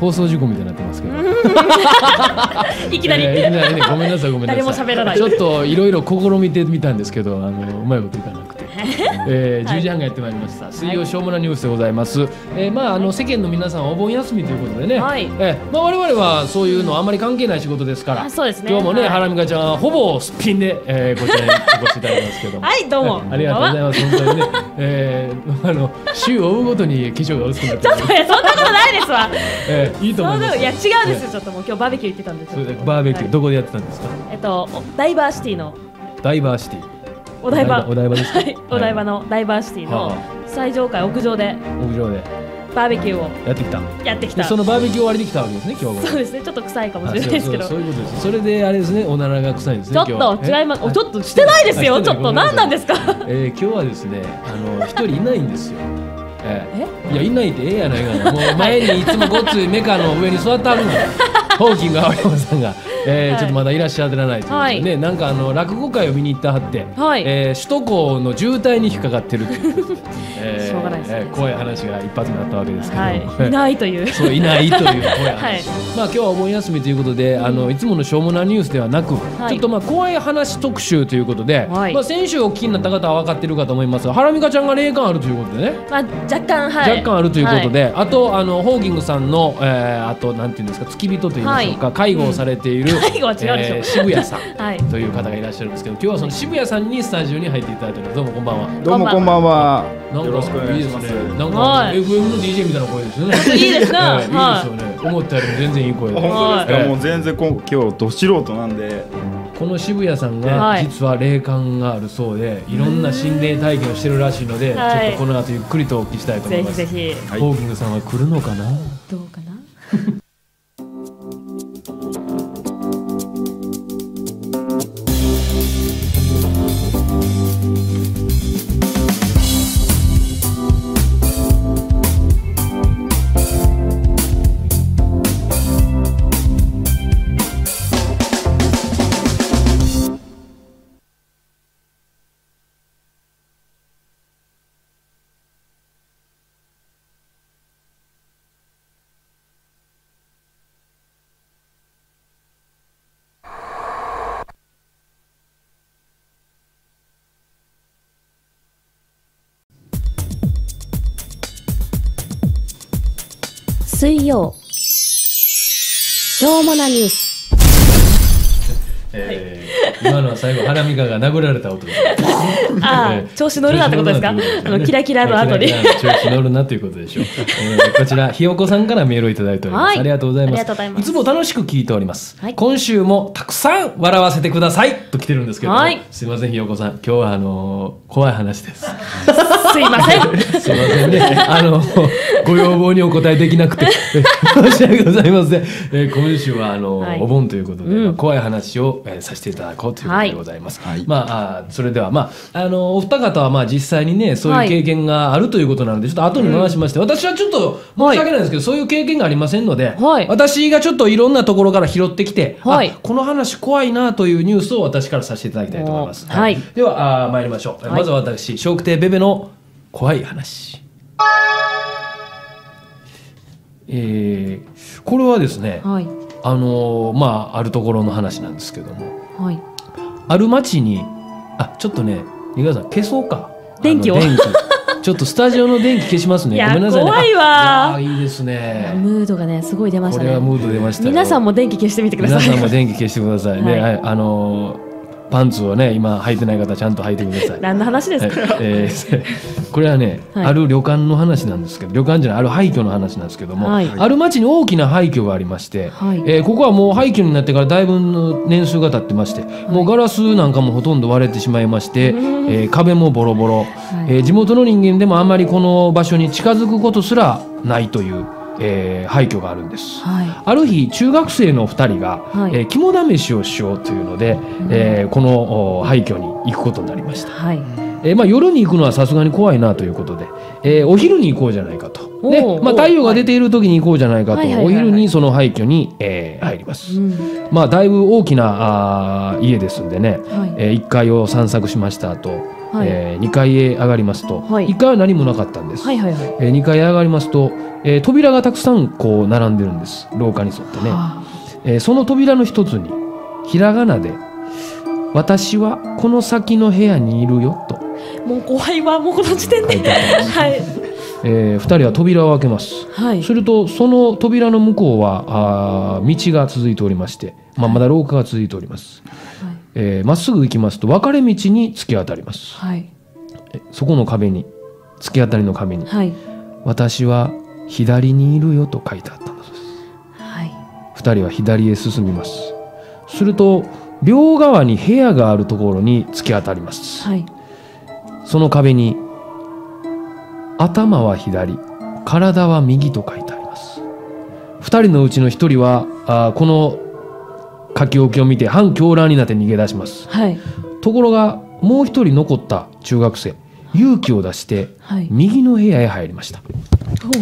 放送事故みたいになってますけどいきなり、ね、ごめんなさいごめんなさい、誰も喋らない。ちょっといろいろ試みてみたんですけどうまいこといかなくて10時半がやってまいりました、はい、水曜しょうもないニュースでございます。世間の皆さんはお盆休みということでね、はい、我々はそういうのあんまり関係ない仕事ですから、そうですね、今日もね、はい、ハラミカちゃんはほぼすっぴんで、こちらにお越しいただきますけどもはいどうも、ありがとうございます。本当にね、週を追うごとに化粧が薄くなってちょっとそんなことないですわいいと思います。いや違うですよ、ちょっともう今日バーベキュー行ってたんですよ。バーベキュー、はい、どこでやってたんですか？ダイバーシティお台場ですか？はい、お台場のダイバーシティの最上階屋上でバーベキューをやってきた。そのバーベキュー終わりできたわけですね、今日は。そうですね、ちょっと臭いかもしれないですけど、そういうことです。それであれですね、おならが臭いんですね。ちょっと違います。ちょっとしてないですよ。ちょっと何なんですか？今日はですね、一人いないんですよいや、いないってええやないかな。もう前にいつもごっついメカの上に座ってあるのホーキング青山さんがちょっとまだいらっしゃらないということでね、なんか落語会を見に行ったはって、首都高の渋滞に引っかかってるということで、しょうがないですね、怖い話が一発になったわけですけど、いないというそう、いないという怖い話。まあ今日はお盆休みということで、いつものしょうもなニュースではなく、ちょっとまあ怖い話特集ということで、まあ先週お聞きになった方は分かってるかと思いますが、ハラミカちゃんが霊感あるということでね、まあ若干あるということで、あとホーキングさんのあとなんていうんですか、付き人といいましょうか、介護をされている渋谷さんという方がいらっしゃるんですけど、今日はその渋谷さんにスタジオに入っていただいています。どうもこんばんは。どうもこんばんは。よろしくお願いします。なんか FM の DJ みたいな声ですよね。いいですね。いいですよね。思ったよりも全然いい声です。本当ですか？もう全然今日ど素人なんで。この渋谷さんが実は霊感があるそうで、いろんな心霊体験をしてるらしいので、ちょっとこの後ゆっくりとお聞きしたいと思います。ぜひぜひ。ホーキングさんは来るのかな？どうかな？水曜しょうもなニュース。今のは最後ハラミカが殴られた音です。ああ、調子乗るなってことですか？キラキラの後に調子乗るなということでしょう。こちらひよこさんからメールをいただいております。ありがとうございます。いつも楽しく聞いております。今週もたくさん笑わせてくださいと来てるんですけど、すいませんひよこさん、今日は怖い話です。すいません。すいませんね。ご要望にお答えできなくて申し訳ございません。今週はお盆ということで怖い話をさせていただこうということでございます。まあそれではまあお二方はまあ実際にねそういう経験があるということなのでちょっと後に回しまして、私はちょっと申し訳ないんですけどそういう経験がありませんので、私がちょっといろんなところから拾ってきて、この話怖いなというニュースを私からさせていただきたいと思います。では参りましょう。まずは私笑福亭ベベの怖い話。これはですね、まああるところの話なんですけども、ある町にちょっとね三浦さん消そうか電気をちょっとスタジオの電気消しますね。ごめんなさいね。怖いわー。いいですね。ムードがねすごい出ましたね。これはムード出ましたよ。皆さんも電気消してみてください。皆さんも電気消してくださいね。パンツをね今履いてない方ちゃんと履いてください。何の話ですか？これはね、ある旅館の話なんですけど、旅館じゃないある廃墟の話なんですけども、ある町に大きな廃墟がありまして、ここはもう廃墟になってからだいぶの年数が経ってまして、もうガラスなんかもほとんど割れてしまいまして、壁もボロボロ、地元の人間でもあんまりこの場所に近づくことすらないという。廃墟があるんです、ある日中学生の2人が、肝試しをしようというので、この廃墟に行くことになりました、夜に行くのはさすがに怖いなということで、お昼に行こうじゃないかと、太陽が出ている時に行こうじゃないかと、お昼にその廃墟に、入ります、だいぶ大きな家ですんでね、1階を散策しました後2階へ上がりますと、1階は何もなかったんです。2階へ上がりますと、扉がたくさんこう並んでるんです、廊下に沿ってね。その扉の一つにひらがなで「私はこの先の部屋にいるよ」と。もう怖いわ、もうこの時点で。2人は扉を開けます、はい、するとその扉の向こうは道が続いておりまして、まだ廊下が続いております、はい、まっすぐ行きますと分かれ道に突き当たります、はい、そこの壁に、突き当たりの壁に、はい、私は左にいるよと書いてあったんです、はい、2人は左へ進みます。すると両側に部屋があるところに突き当たります、はい、その壁に頭は左、体は右と書いてあります。二人のうちの一人はこの書き置きを見て反狂乱になって逃げ出します。はい、ところがもう一人残った中学生、勇気を出して、はい、右の部屋へ入りました。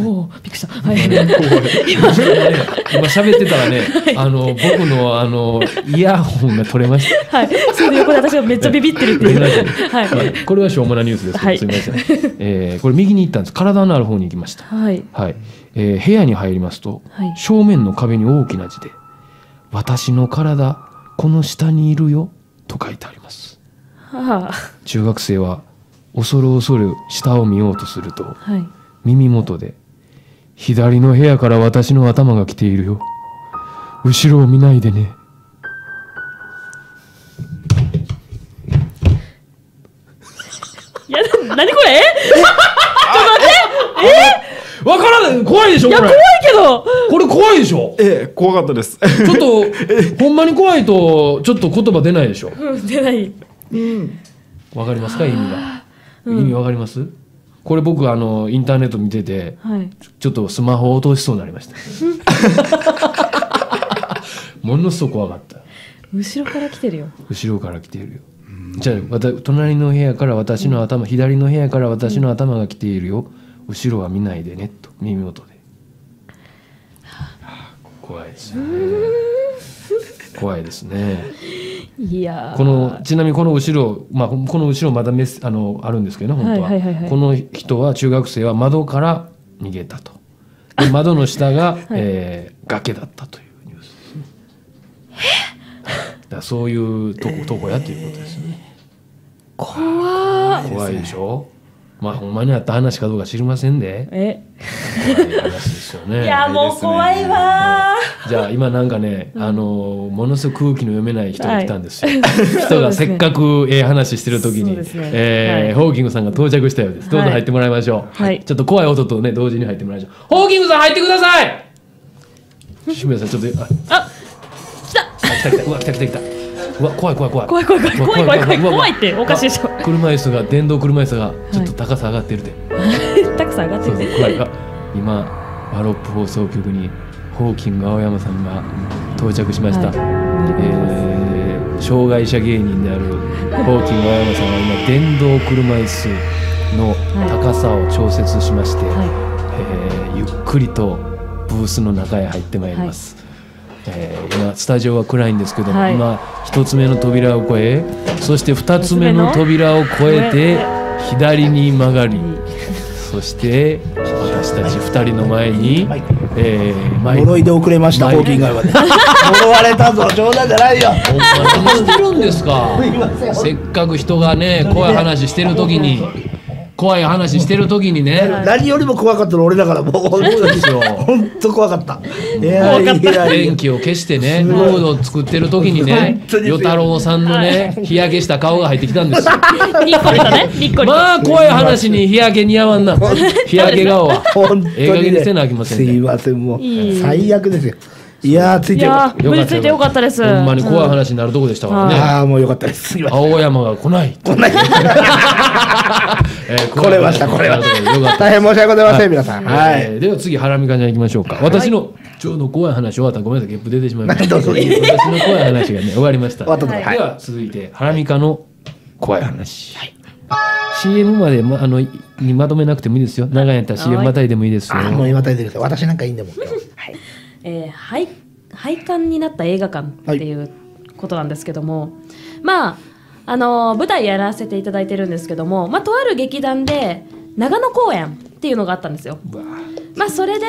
おお、びっくりした。はい、今喋ってたらね、はい、僕のイヤホンが取れました。はい。それで横で私はめっちゃビビってるっていう。はい。これはしょうもないニュースですけど、すみません。これ右に行ったんです。体のある方に行きました。はい。はい。部屋に入りますと、正面の壁に大きな字で私の体この下にいるよと書いてあります。はあ。中学生は恐る恐る下を見ようとすると。はい。耳元で左の部屋から私の頭が来ているよ、後ろを見ないでね。いや、何これちょっと待って、わからない、怖いでしょこれ。いや、怖いけどこれ怖いでしょ。怖かったです。ちょっと、ほんまに怖いとちょっと言葉出ないでしょ。出ない。わかりますか、意味が。意味わかります？これ僕インターネット見てて、はい、ちょっとスマホ落としそうになりました。ものすごく怖かった。後ろから来てるよ、後ろから来てるよ。じゃあ隣の部屋から私の頭、左の部屋から私の頭が来ているよ、後ろは見ないでねと耳元で。怖いですね。怖いですね。いや、ちなみにこの後ろ、この後ろまだあるんですけどね、本当は。この人は、中学生は窓から逃げたと。で、窓の下が、はい、崖だったというニュースですね。だそういうとこやということですね。怖いでしょ。ほんまにあった話かどうか知りませんで。怖い話ですよね。いや、もう怖いわ。じゃあ今なんかね、ものすごく空気の読めない人が来たんですよ。人がせっかく話してる時に、ホーキングさんが到着したようです。どうぞ入ってもらいましょう。ちょっと怖い音とね同時に入ってもらいましょう。ホーキングさん入ってください。志村さんちょっと、あ、来た来た、うわ来た来た来た。うわ、怖いっておかしいでしょ。車椅子が、電動車椅子がちょっと高さ上がってるで。高さ上がってるで。今ワロップ放送局にホーキング青山さんが到着しました。障害者芸人であるホーキング青山さんは今電動車椅子の高さを調節しまして、ゆっくりとブースの中へ入ってまいります。今スタジオは暗いんですけども、今1つ目の扉を越え、そして2つ目の扉を越えて左に曲がり、そして私たち2人の前に、呪いで遅れました。ホーキングはね、呪われたぞ。冗談じゃないよ。何してるんですか。せっかく人がね、怖い話してる時に、怖い話してる時にね。何よりも怖かったの俺だから、もう本当怖かった。電気を消してね、ムードを作ってる時にね、与太郎さんのね、日焼けした顔が入ってきたんですよ。まあ怖い話に日焼け似合わんな。日焼け顔はええ加減にせなあきません。すいません、もう最悪ですよ。いやー、ついてよかった。無事ついてよかったです。ほんまに怖い話になるとこでしたからね。ああ、もうよかったです。青山が来ない、来ない、来れました、来れました。大変申し訳ございません、皆さん。では次、ハラミカちゃんいきましょうか。私のちょうど怖い話終わった。ごめんなさい、ゲップ出てしまいました。私の怖い話がね、終わりました。では続いて、ハラミカの怖い話。CM までにまとめなくてもいいですよ。長いんやったら CM またいでもいいですよ。もうまたいでください。私なんかいいんだもん。廃刊になった映画館っていうことなんですけども、まあ舞台やらせていただいてるんですけども、まあ、とある劇団で長野公演っていうのがあったんですよ。まあ、それで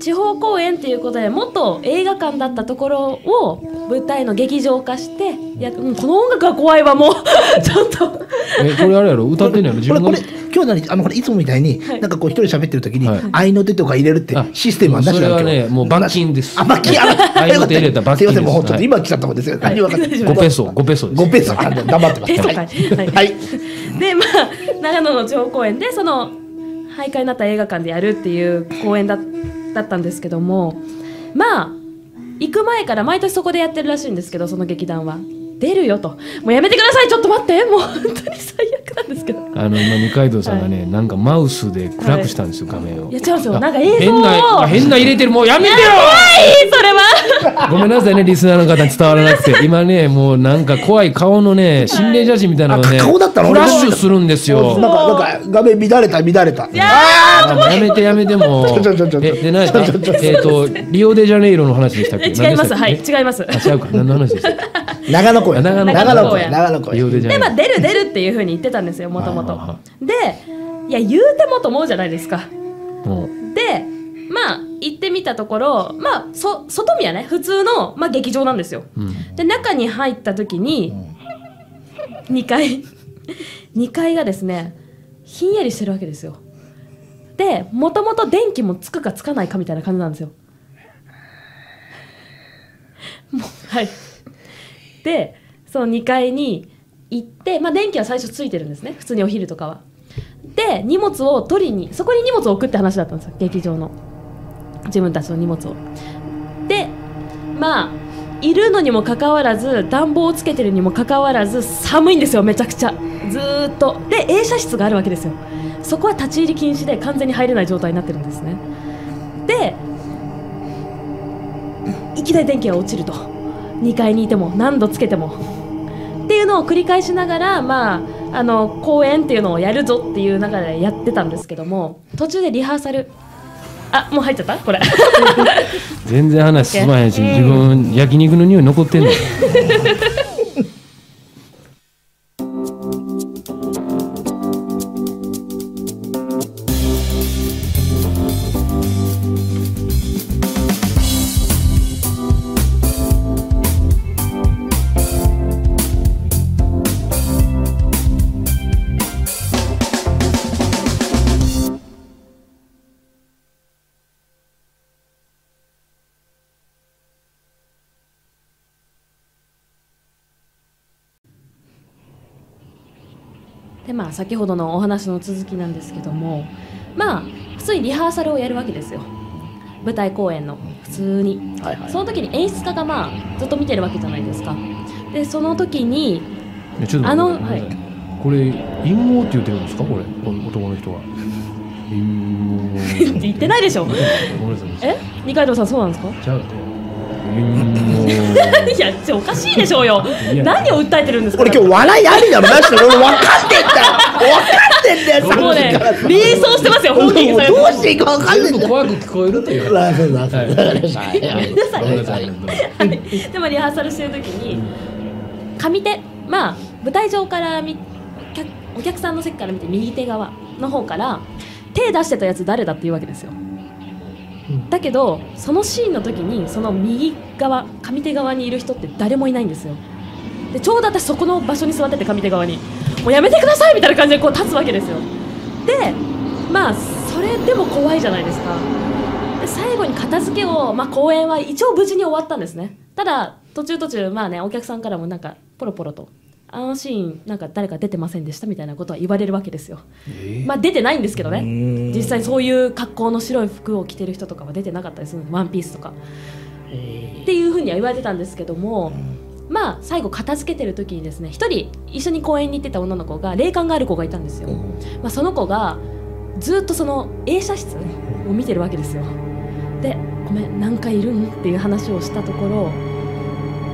地方公演っていうことで、元映画館だったところを舞台の劇場化して、いや、うん、この音楽は怖いわもうちょっとこれあれやろ、歌ってんやろ自分が。今日何これいつもみたいに、はい、なんかこう一人喋ってる時に、はい、愛の手とか入れるってシステムはなしだけど、それはねもう罰金です。あ、罰金、愛の手入れた罰金です。すいません、もうちょっと今来ちゃったもんですよ、はい、何分かって5ペソ5ペソです。5ペソ頑張ってますはい。で、まあ長野の地方公演でその廃館になった映画館でやるっていう公演だったんですけども、まあ行く前から毎年そこでやってるらしいんですけど、その劇団は出るよと、もうやめてください、ちょっと待って、もう本当に最悪なんですけど、今二階堂さんがね、はい、なんかマウスで暗くしたんですよ、画面を。いや違うんですよ、なんか映像を変な入れてる、もうやめてよ、怖い、それはごめんなさいね、リスナーの方伝わらなくて今ね、もうなんか怖い顔のね、心霊写真みたいなのがね、顔だったのフラッシュするんですよ。なんか画面乱れた、やめてやめて、もうでないリオデジャネイロの話でしたっけ。違います、はい、違います。違うか、何の話でしたっけ。長野公園、でまあ出る出るっていうふうに言ってたんですよ、もともと。で、いや言うてもと思うじゃないですか。でまあ行ってみたところ、まあ外見はね普通の、まあ、劇場なんですよ。で中に入った時に2階がですね、ひんやりしてるわけですよ。でもともと電気もつくかつかないかみたいな感じなんですよ。もうはい。でその2階に行って、まあ、電気は最初ついてるんですね、普通にお昼とかは。で荷物を取りに、そこに荷物を置くって話だったんですよ、劇場の自分たちの荷物を。でまあいるのにもかかわらず、暖房をつけてるにもかかわらず寒いんですよ、めちゃくちゃずーっと。で映写室があるわけですよ、そこは立ち入り禁止で完全に入れない状態になってるんですね。でいきなり電気が落ちると。2階にいても何度つけてもっていうのを繰り返しながら、まあ公演っていうのをやるぞっていう中でやってたんですけども、途中でリハーサル、あ、もう入っちゃったこれ全然話進まへんし、自分焼肉の匂い残ってんので、まあ、先ほどのお話の続きなんですけども、まあ普通にリハーサルをやるわけですよ、舞台公演の普通に。その時に演出家がまあずっと見てるわけじゃないですか。でその時にこれ陰謀って言ってるんですか、これ男の人は。陰謀言ってないでしょ。え、二階堂さんそうなんですか。ちゃうっていや、おかしいでしょうよ。何を訴えてるんですか。俺今日笑いありだろ、なしだ。俺分かってんだよ。分かってんだよ。もうね、迷走してますよ。本人がどうしていいか分かんない。全部怖く聞こえるという。はい。でもリハーサルしてる時に、上手、まあ舞台上からお客さんの席から見て右手側の方から手出してたやつ誰だっていうわけですよ。だけどそのシーンの時にその右側上手側にいる人って誰もいないんですよ。でちょうど私そこの場所に座ってて、上手側にもうやめてくださいみたいな感じでこう立つわけですよ。でまあそれでも怖いじゃないですか。で最後に片付けを、まあ、公演は一応無事に終わったんですね。ただ途中まあね、お客さんからもなんかポロポロと、あのシーンなんか誰か出てませんでしたみたいなことは言われるわけですよ。まあ出てないんですけどね、実際そういう格好の白い服を着てる人とかは出てなかったりするの、ワンピースとかっていうふうには言われてたんですけども、まあ最後片付けてる時にですね、一人一緒に公園に行ってた女の子が、霊感がある子がいたんですよ。まあその子がずっとその映写室を見てるわけですよ。でごめん何回いるんっていう話をしたところ、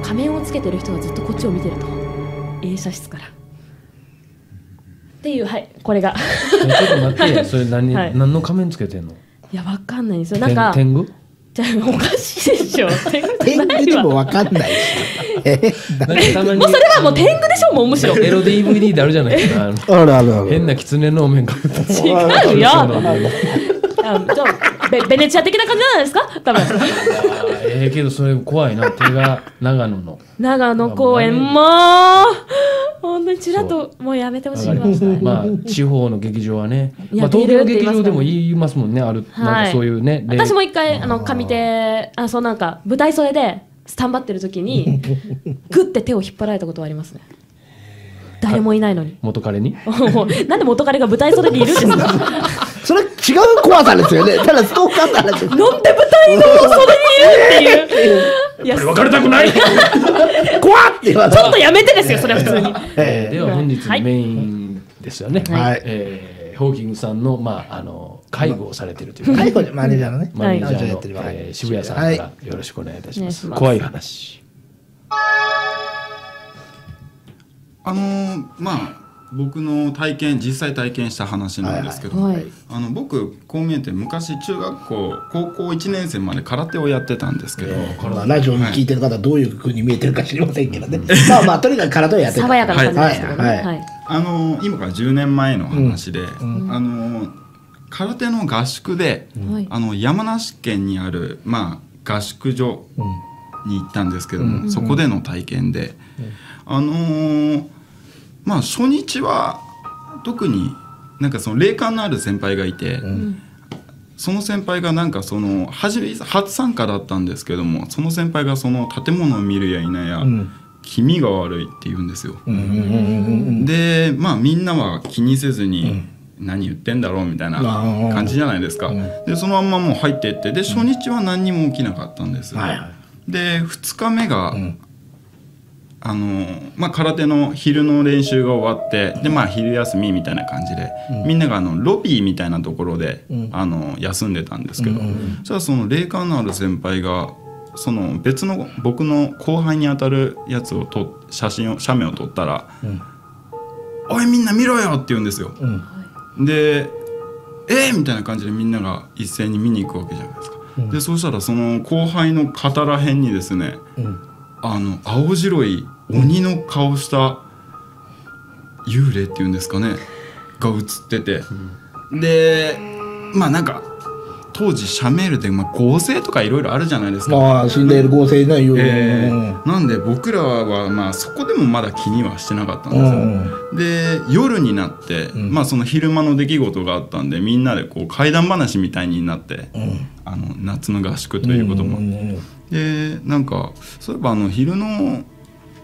仮面をつけてる人がずっとこっちを見てると。映写室からっていう、はい、これがちょっと待って、それ何の仮面つけてんの。いやわかんないですよ。なんか天狗じゃあおかしいでしょ。天狗でも分かんないしもうそれはもう天狗でしょ。もうむしろエロ DVD であるじゃないですか。あるあるある。変な狐のお面が違うよ。ベネチア的な感じじゃないですか多分。けどそれ怖いな。手が長野公園もほんとにちらっともうやめてほしいわ。まあ地方の劇場はね、まあ東京の劇場でも言いますもんね。あるなんかそういうね。私も一回上手そうなんか舞台袖でスタンバってる時にグッて手を引っ張られたことはありますね。誰もいないのに元彼に。なんで元彼が舞台袖にいるんですか。それ違う怖さですよね。ただストーカーされてる。なんで舞台の袖にいるっていう。やっぱり別れたくない。怖っって言われた。ちょっとやめてですよ。それは普通に。では本日のメインですよね。はい。ホーキングさんのまあ介護をされてるという。介護でマネージャーのね。マネージャーやってる渋谷さんからよろしくお願いいたします。怖い話。まあ。僕の実際体験した話なんですけど、僕こう見えて昔中学校高校1年生まで空手をやってたんですけど、ラジオに聞いてる方はどういう風に見えてるか知りませんけどね、まあまあとにかく空手をやってた。爽やかな感じですけどね。今から10年前の話で、空手の合宿で山梨県にある合宿所に行ったんですけども、そこでの体験で初日は特になんかその霊感のある先輩がいて、その先輩がなんかその初参加だったんですけども、その先輩がその建物を見るやいなや、気味が悪いって言うんですよ。でみんなは気にせずに何言ってんだろうみたいな感じじゃないですか。でそのまんまもう入っていって、で初日は何にも起きなかったんです。で2日目が空手の昼の練習が終わって、で昼休みみたいな感じで、みんながロビーみたいなところで休んでたんですけど、そしたらその霊感のある先輩がその別の僕の後輩にあたるやつを写メを撮ったら「おいみんな見ろよ!」って言うんですよ。で「みたいな感じでみんなが一斉に見に行くわけじゃないですか。でそうしたらその後輩の肩らへんにですね、青白い鬼の顔した幽霊っていうんですかねが映ってて、でなんか当時シャメールで合成とかいろいろあるじゃないですか。死んでいる合成ないよ。なんで僕らはそこでもまだ気にはしてなかったんですよ。で夜になってその昼間の出来事があったんで、みんなでこう怪談話みたいになって夏の合宿ということも。でそういえば昼の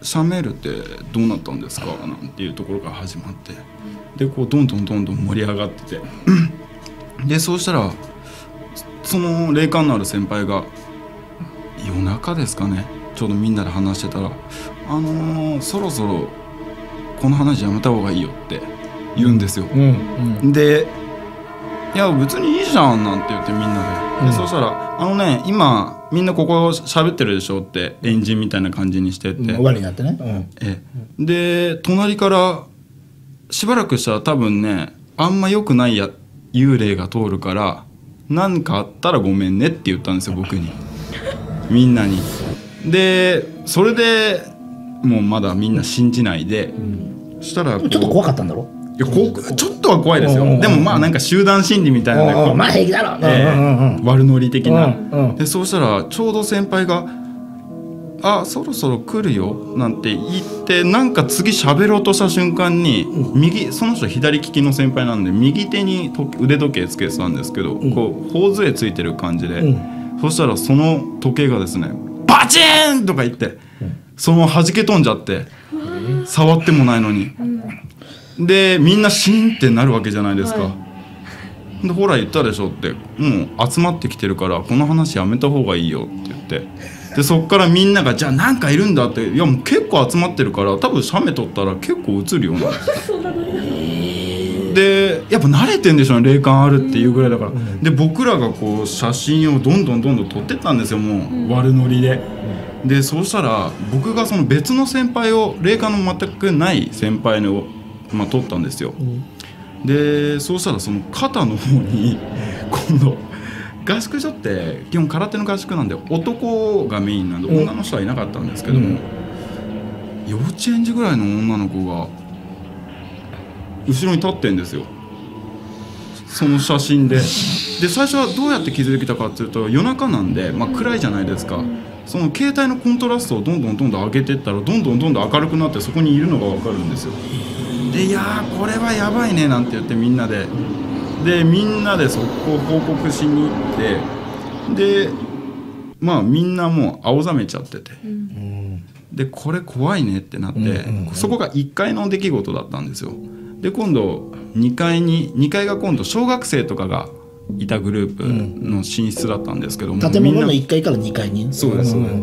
シャメールってどうなったんですかなんていうところから始まって、でこうどんどん盛り上がっててでそうしたらその霊感のある先輩が夜中ですかね、ちょうどみんなで話してたら「そろそろこの話やめた方がいいよ」って言うんですよ。で「いや別にいいじゃん」なんて言ってみんなで、そうしたら「今みんなここ喋ってるでしょ」ってエンジンみたいな感じにしてて、終わりになってね、で隣からしばらくしたら多分ね、あんま良くない幽霊が通るから何かあったらごめんねって言ったんですよ、僕に、みんなに。でそれでもうまだみんな信じないで、そしたらちょっと怖かったんだろ。ちょっとは怖いですよ。でもなんか集団心理みたいなね、まあ平気だろ悪ノリ的な。でそうしたらちょうど先輩が「あそろそろ来るよ」なんて言って、次喋ろうとした瞬間にその人左利きの先輩なんで右手に腕時計つけてたんですけど、こう頬杖ついてる感じで、そしたらその時計がですね「バチーン!」とか言ってその弾け飛んじゃって、触ってもないのに。でみんなシーンってなるわけじゃないですか、でほら言ったでしょって、もう集まってきてるからこの話やめた方がいいよって言って、でそっからみんなが「じゃあ何かいるんだ」って「いやもう結構集まってるから多分写メ撮ったら結構映るよ」でやっぱ慣れてんでしょうね、霊感あるっていうぐらいだから。で僕らがこう写真をどんどん撮ってったんですよ、もう悪ノリで。でそうしたら僕がその別の先輩を、霊感の全くない先輩の撮ったんですよ。でそうしたらその肩の方に今度合宿所って基本空手の合宿なんで男がメインなんで女の人はいなかったんですけども、幼稚園児ぐらいの女の子が後ろに立ってんですよ、その写真で。で最初はどうやって気づいたかっていうと、夜中なんで、まあ、暗いじゃないですか。その携帯のコントラストをどんどん上げていったらどんどん明るくなって、そこにいるのが分かるんですよ。でいやーこれはやばいねなんて言ってみんなで速攻報告しに行って、でまあみんなもう青ざめちゃってて、でこれ怖いねってなって、そこが1階の出来事だったんですよ。で今度2階が今度小学生とかがいたグループの寝室だったんですけども、建物の1階から2階に、そうですそうです。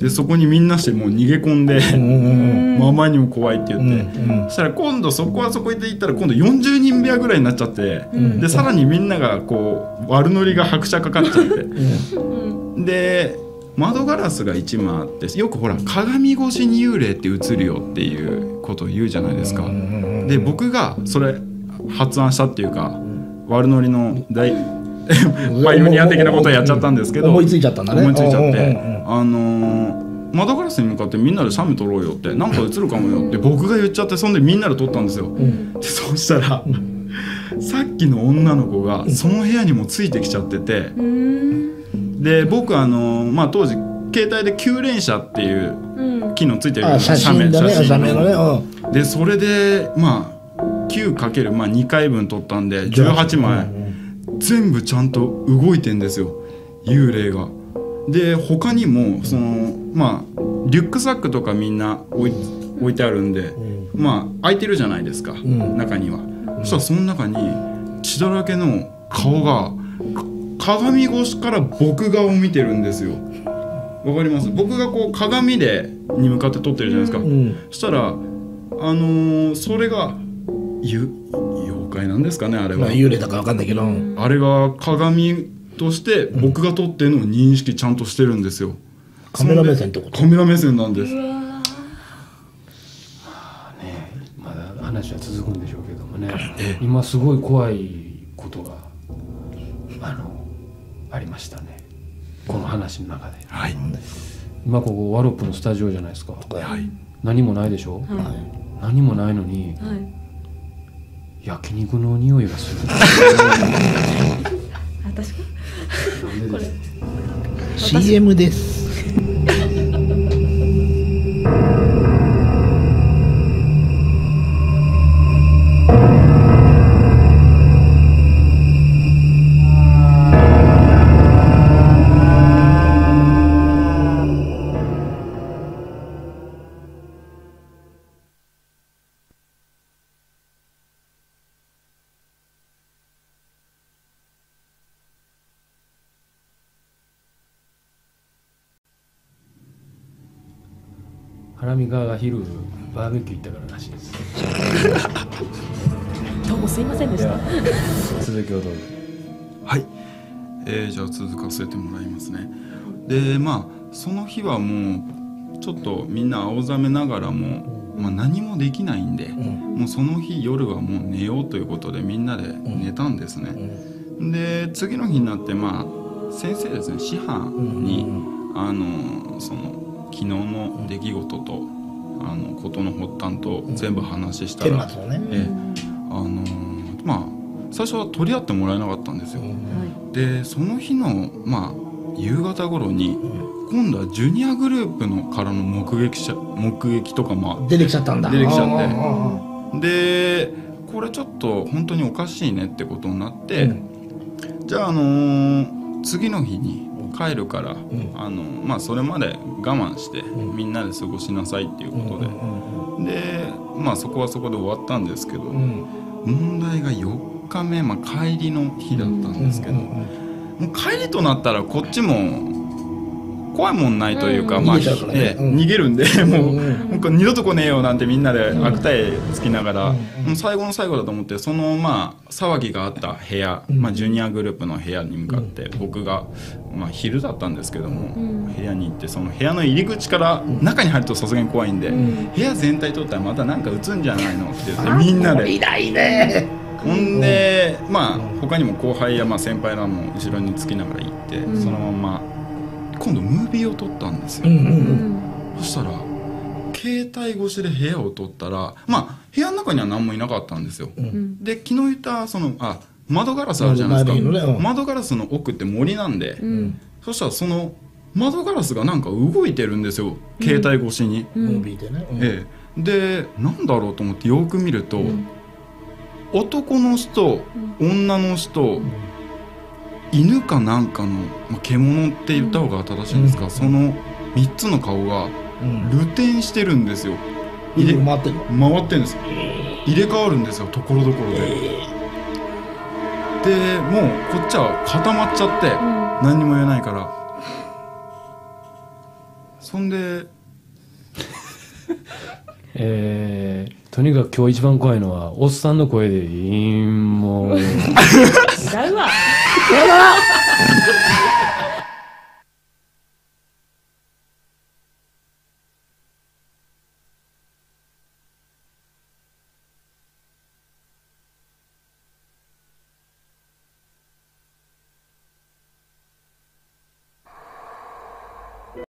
でそこにみんなしてもう逃げ込んで、まあ前にも怖いって言って、そしたら今度そこはそこで行ったら今度40人部屋ぐらいになっちゃって、でさらにみんながこう悪ノリが拍車かかっちゃって、で窓ガラスが1枚あって、よくほら鏡越しに幽霊って映るよっていうことを言うじゃないですか。で僕がそれ発案したっていうか、悪ノリのパイオニア的なことをやっちゃったんですけど、思いついちゃったんだね。思いついちゃって窓ガラスに向かってみんなでシャム撮ろうよって、なんか映るかもよって僕が言っちゃって、そんでみんなで撮ったんですよ。でそうしたらさっきの女の子がその部屋にもついてきちゃってて、で僕まあ当時携帯で9連写っていう機能ついてる写真で、それでまあ9×、まあ、2回分撮ったんで18枚全部ちゃんと動いてんですよ、幽霊が。で他にもそのまあリュックサックとかみんな置いてあるんで、まあ開いてるじゃないですか、中には。そしたらその中に血だらけの顔が鏡越しから僕側を見てるんですよ。わかります？僕がこう鏡に向かって撮ってるじゃないですか。そしたらそれが妖怪なんですかね、あれは。幽霊だかわかんないけど、あれが鏡として僕が撮ってるのを認識ちゃんとしてるんですよ。カメラ目線ってこと？カメラ目線なんです。まあね、まだ話は続くんでしょうけどもね、今すごい怖いことがありましたね、この話の中で。はい、今ここワロップのスタジオじゃないですか。はい、何もないでしょ。はい、何もないのに、はい焼肉の匂いがする。私これ CM です。が昼バーベキュー行ったかららしいです。どうもすいませんでした。続きをどうぞ。はい、じゃあ続かせてもらいますね。でまあその日はもうちょっとみんな青ざめながらも、まあ、何もできないんで、もうその日夜はもう寝ようということでみんなで寝たんですね。で次の日になって、まあ先生ですね、師範にその昨日の出来事と、事の発端と全部話したら、まあ最初は取り合ってもらえなかったんですよ。でその日の、まあ、夕方頃に今度はジュニアグループのからの目撃とかも出てきちゃったんだ。出てきちゃって、でこれちょっと本当におかしいねってことになって、じゃあ、次の日に帰るから、まあそれまで我慢してみんなで過ごしなさいっていうことで、でまあそこはそこで終わったんですけど、問題が4日目、まあ、帰りの日だったんですけど、もう帰りとなったらこっちも怖いもんないというか、まあ逃げるんでもう二度と来ねえよなんてみんなで悪態つきながら、もう最後の最後だと思って、そのまあ騒ぎがあった部屋、まあ、ジュニアグループの部屋に向かって僕が。まあ昼だったんですけども、部屋に行って、その部屋の入り口から中に入るとさすがに怖いんで、部屋全体撮ったらまたなんか映んじゃないのって言ってみんなでほんで、まあ他にも後輩やまあ先輩らも後ろにつきながら行って、そのまま今度ムービーを撮ったんですよ。そしたら携帯越しで部屋を撮ったら、まあ部屋の中には何もいなかったんですよ。で昨日言ったそのあ窓ガラスあるじゃないですか。窓ガラスの奥って森なんで、そしたらその窓ガラスがなんか動いてるんですよ、携帯越しに。ムービーでね。で何だろうと思ってよく見ると、男の人、女の人、犬かなんかの、まあ、獣って言った方が正しいんですか、その3つの顔が流転してるんですよ。回ってるんです。入れ替わるんですよ、ところどころで。でもうこっちは固まっちゃって、何にも言えないから。そんでとにかく今日一番怖いのはおっさんの声で「もう」違うわ